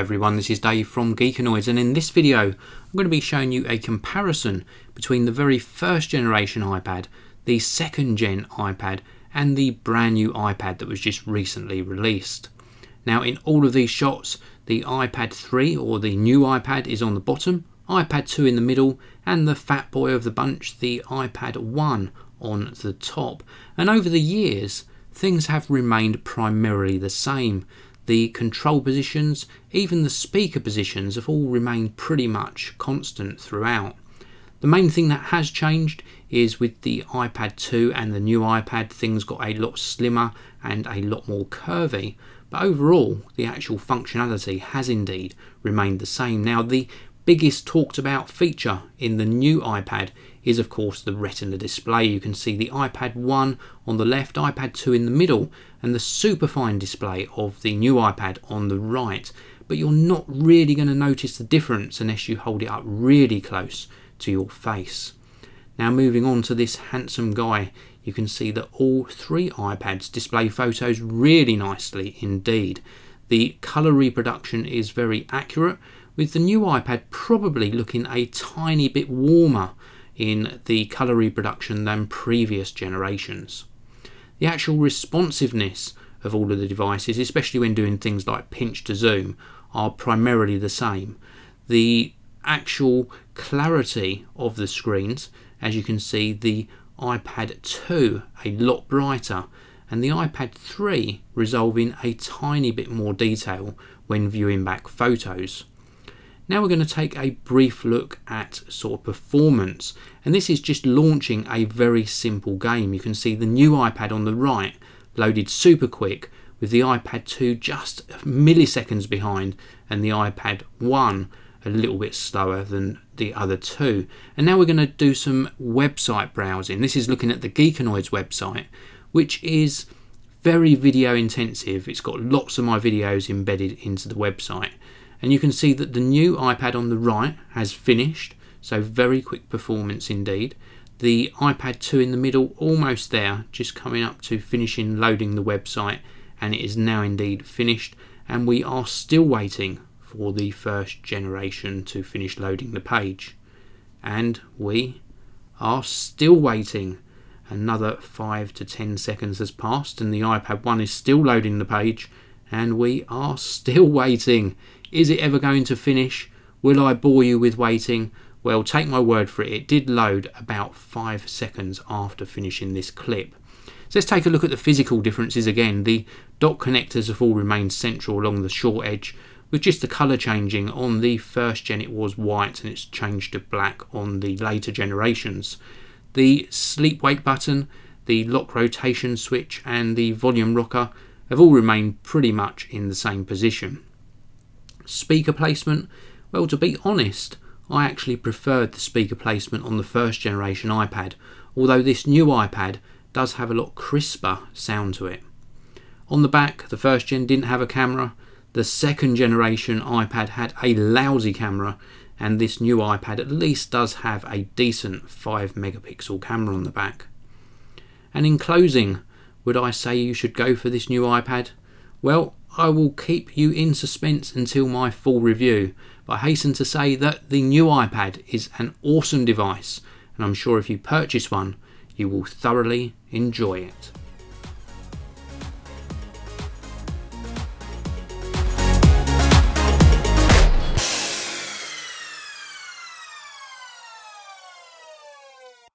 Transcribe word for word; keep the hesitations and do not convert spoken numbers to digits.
Hi everyone, this is Dave from Geekanoids, and in this video I'm going to be showing you a comparison between the very first generation iPad, the second gen iPad and the brand new iPad that was just recently released. Now in all of these shots the iPad three or the new iPad is on the bottom, iPad two in the middle and the fat boy of the bunch, the iPad one on the top. And over the years things have remained primarily the same. The control positions, even the speaker positions have all remained pretty much constant throughout. The main thing that has changed is with the iPad two and the new iPad, things got a lot slimmer and a lot more curvy. But overall, the actual functionality has indeed remained the same. Now, the biggest talked about feature in the new iPad is of course the Retina display. You can see the iPad one on the left, iPad two in the middle and the superfine display of the new iPad on the right, but you're not really going to notice the difference unless you hold it up really close to your face. Now moving on to this handsome guy, you can see that all three iPads display photos really nicely indeed. The colour reproduction is very accurate, with the new iPad probably looking a tiny bit warmer in the colour reproduction than previous generations. The actual responsiveness of all of the devices, especially when doing things like pinch to zoom, are primarily the same. The actual clarity of the screens, as you can see, the iPad two a lot brighter and the iPad three resolving a tiny bit more detail when viewing back photos. Now we're going to take a brief look at sort of performance, and this is just launching a very simple game. You can see the new iPad on the right loaded super quick, with the iPad two just milliseconds behind and the iPad one a little bit slower than the other two. And now we're going to do some website browsing. This is looking at the Geekanoids website, which is very video intensive. It's got lots of my videos embedded into the website. And you can see that the new iPad on the right has finished, so very quick performance indeed. The iPad two in the middle, almost there, just coming up to finishing loading the website, and it is now indeed finished. And we are still waiting for the first generation to finish loading the page. And we are still waiting. Another five to ten seconds has passed, and the iPad one is still loading the page, and we are still waiting. Is it ever going to finish? Will I bore you with waiting? Well, take my word for it, it did load about five seconds after finishing this clip. So let's take a look at the physical differences again. The dock connectors have all remained central along the short edge, with just the colour changing. On the first gen it was white and it's changed to black on the later generations. The sleep-wake button, the lock rotation switch and the volume rocker have all remained pretty much in the same position. Speaker placement, well, to be honest, I actually preferred the speaker placement on the first generation iPad, although this new iPad does have a lot crisper sound to it. On the back, the first gen didn't have a camera, the second generation iPad had a lousy camera, and this new iPad at least does have a decent five megapixel camera on the back. And in closing, would I say you should go for this new iPad? Well, I will keep you in suspense until my full review, but I hasten to say that the new iPad is an awesome device, and I'm sure if you purchase one, you will thoroughly enjoy it.